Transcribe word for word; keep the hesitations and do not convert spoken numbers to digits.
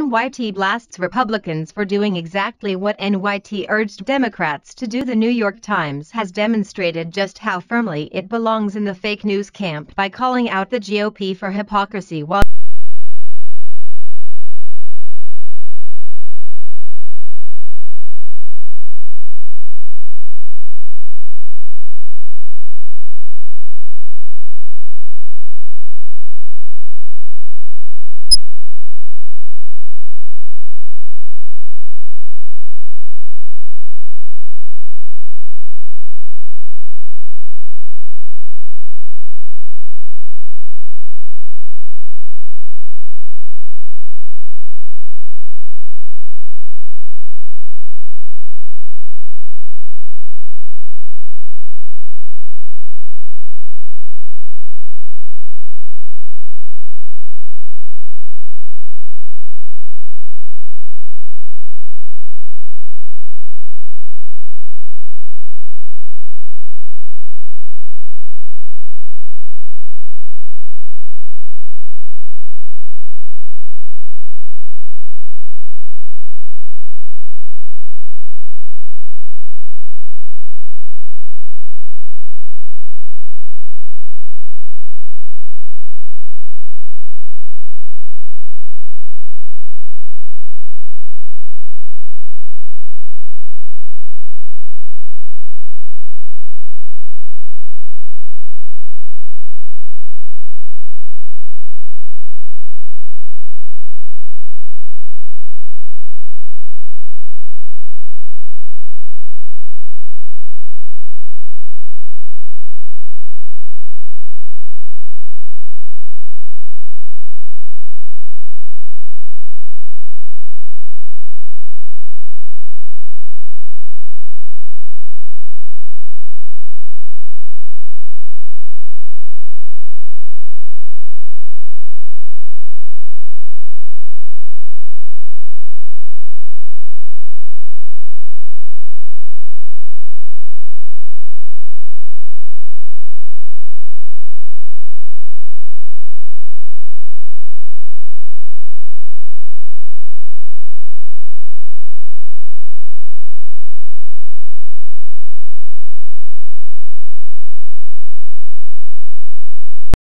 N Y T blasts Republicans for doing exactly what N Y T urged Democrats to do. The New York Times has demonstrated just how firmly it belongs in the fake news camp by calling out the G O P for hypocrisy while